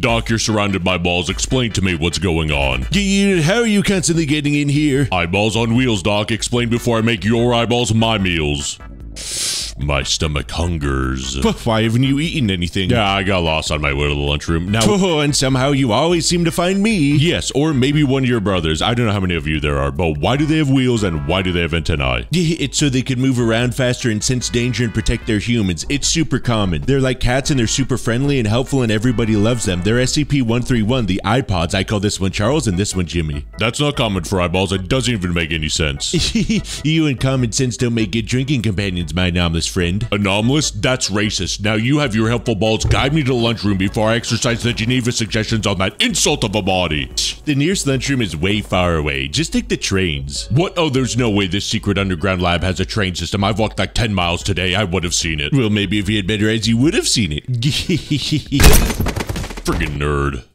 Doc, you're surrounded by balls. Explain to me what's going on. How are you constantly getting in here? Eyeballs on wheels, Doc. Explain before I make your eyeballs my meals. My stomach hungers. Why haven't you eaten anything? Yeah, I got lost on my way to the lunchroom. Now, and somehow you always seem to find me. Yes, or maybe one of your brothers. I don't know how many of you there are, but why do they have wheels and why do they have antennae? It's so they can move around faster and sense danger and protect their humans. It's super common. They're like cats and they're super friendly and helpful and everybody loves them. They're SCP-131, the iPods. I call this one Charles and this one Jimmy. That's not common for eyeballs. It doesn't even make any sense. You and common sense don't make good drinking companions, my anomalous friend. Anomalous? That's racist. Now you have your helpful balls guide me to the lunchroom before I exercise the Geneva suggestions on that insult of a body. The nearest lunchroom is way far away. Just take the trains. What? Oh, there's no way this secret underground lab has a train system. I've walked like 10 miles today. I would have seen it. Well, maybe if you had better eyes, you would have seen it. Friggin' nerd.